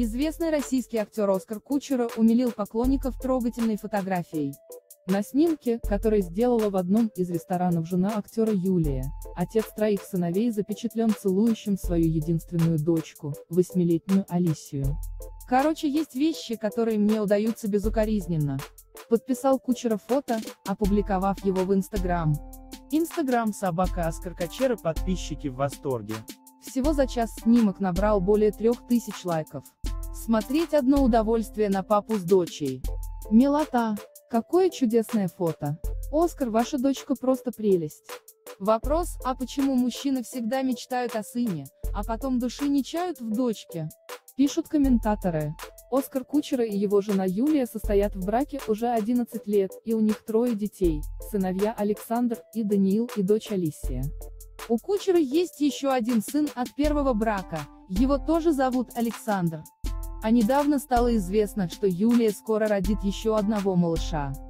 Известный российский актер Оскар Кучера умилил поклонников трогательной фотографией. На снимке, который сделала в одном из ресторанов жена актера Юлия, отец троих сыновей запечатлен целующим свою единственную дочку, 8-летнюю Алисию. «Короче, есть вещи, которые мне удаются безукоризненно», — подписал Кучера фото, опубликовав его в Instagram. @Оскар Кучера, подписчики в восторге. Всего за час снимок набрал более 3000 лайков. Смотреть одно удовольствие на папу с дочей. Милота. Какое чудесное фото. Оскар, ваша дочка просто прелесть. Вопрос: а почему мужчины всегда мечтают о сыне, а потом души не чают в дочке? Пишут комментаторы. Оскар Кучера и его жена Юлия состоят в браке уже 11 лет, и у них 3 детей, сыновья Александр и Даниил и дочь Алисия. У Кучера есть еще один сын от первого брака, его тоже зовут Александр. А недавно стало известно, что Юлия скоро родит еще одного малыша.